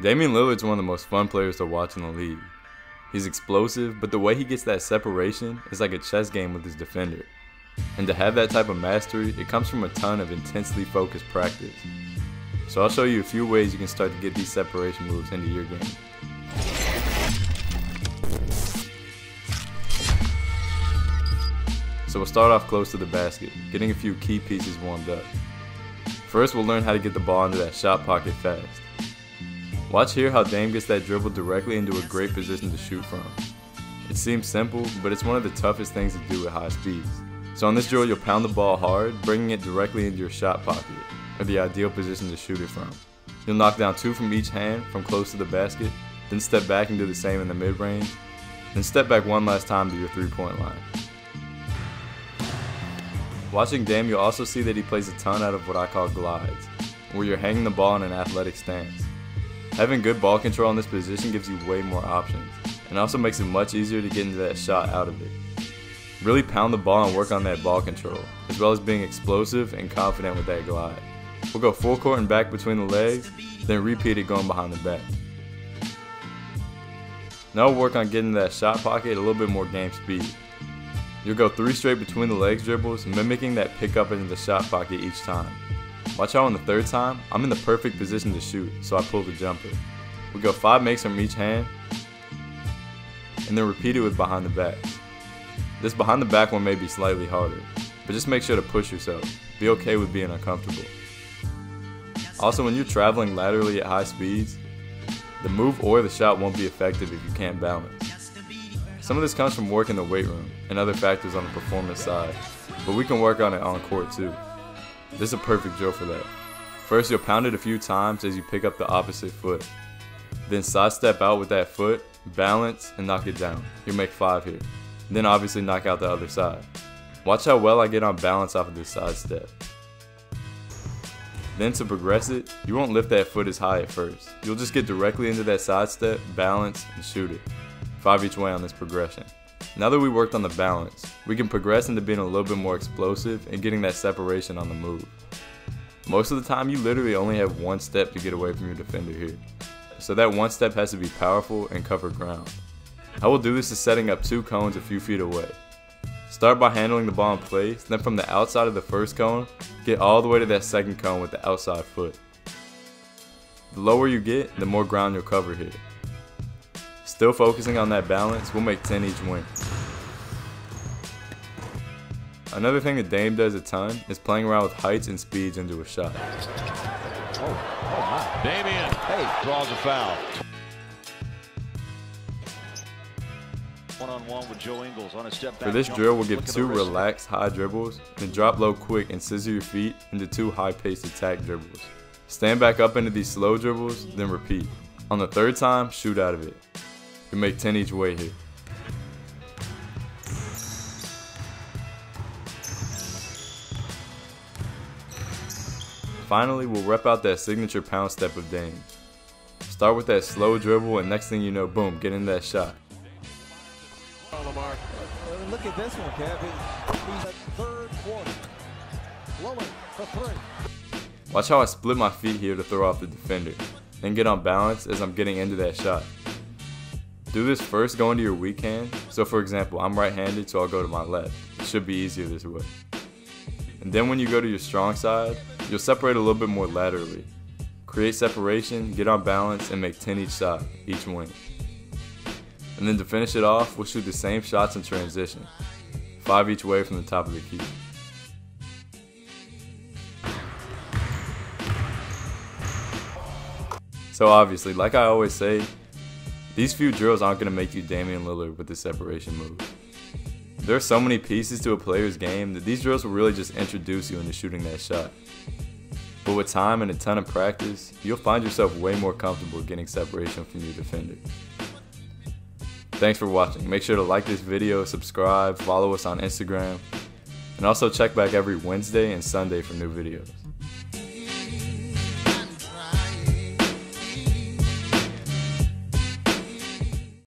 Damian Lillard's one of the most fun players to watch in the league. He's explosive, but the way he gets that separation is like a chess game with his defender. And to have that type of mastery, it comes from a ton of intensely focused practice. So I'll show you a few ways you can start to get these separation moves into your game. So we'll start off close to the basket, getting a few key pieces warmed up. First, we'll learn how to get the ball into that shot pocket fast. Watch here how Dame gets that dribble directly into a great position to shoot from. It seems simple, but it's one of the toughest things to do at high speeds. So on this drill, you'll pound the ball hard, bringing it directly into your shot pocket, or the ideal position to shoot it from. You'll knock down two from each hand from close to the basket, then step back and do the same in the mid-range, then step back one last time to your three-point line. Watching Dame, you'll also see that he plays a ton out of what I call glides, where you're hanging the ball in an athletic stance. Having good ball control in this position gives you way more options, and also makes it much easier to get into that shot out of it. Really pound the ball and work on that ball control, as well as being explosive and confident with that glide. We'll go full court and back between the legs, then repeat it going behind the back. Now we'll work on getting that shot pocket at a little bit more game speed. You'll go three straight between the legs dribbles, mimicking that pickup into the shot pocket each time. Watch how on the third time, I'm in the perfect position to shoot, so I pull the jumper. We go five makes from each hand, and then repeat it with behind the back. This behind the back one may be slightly harder, but just make sure to push yourself. Be okay with being uncomfortable. Also, when you're traveling laterally at high speeds, the move or the shot won't be effective if you can't balance. Some of this comes from work in the weight room and other factors on the performance side, but we can work on it on court too. This is a perfect drill for that. First, you'll pound it a few times as you pick up the opposite foot. Then sidestep out with that foot, balance, and knock it down. You'll make five here. Then obviously knock out the other side. Watch how well I get on balance off of this sidestep. Then to progress it, you won't lift that foot as high at first. You'll just get directly into that sidestep, balance, and shoot it. Five each way on this progression. Now that we worked on the balance, we can progress into being a little bit more explosive and getting that separation on the move. Most of the time, you literally only have one step to get away from your defender here. So that one step has to be powerful and cover ground. How we'll do this is setting up two cones a few feet away. Start by handling the ball in place, then from the outside of the first cone, get all the way to that second cone with the outside foot. The lower you get, the more ground you'll cover here. Still focusing on that balance, we'll make 10 each win. Another thing that Dame does a ton is playing around with heights and speeds into a shot. Oh, Damian, hey, draws a foul. One-on-one with Joe Ingles on a step back. For this drill, we'll give two relaxed high dribbles, then drop low quick and scissor your feet into two high-paced attack dribbles. Stand back up into these slow dribbles, then repeat. On the third time, shoot out of it. You make 10 each way here. Finally, we'll rep out that signature pound step of Dame. Start with that slow dribble, and next thing you know, boom, get in that shot. Look at this one, Kevin. He's at third quarter. Lillard for three. Watch how I split my feet here to throw off the defender, then get on balance as I'm getting into that shot. Do this first going to your weak hand. So for example, I'm right-handed, so I'll go to my left. It should be easier this way. And then when you go to your strong side, you'll separate a little bit more laterally. Create separation, get on balance, and make 10 each shot, each wing. And then to finish it off, we'll shoot the same shots in transition. Five each way from the top of the key. So obviously, like I always say, these few drills aren't going to make you Damian Lillard with the separation move. There are so many pieces to a player's game that these drills will really just introduce you into shooting that shot. But with time and a ton of practice, you'll find yourself way more comfortable getting separation from your defender. Thanks for watching. Make sure to like this video, subscribe, follow us on Instagram, and also check back every Wednesday and Sunday for new videos.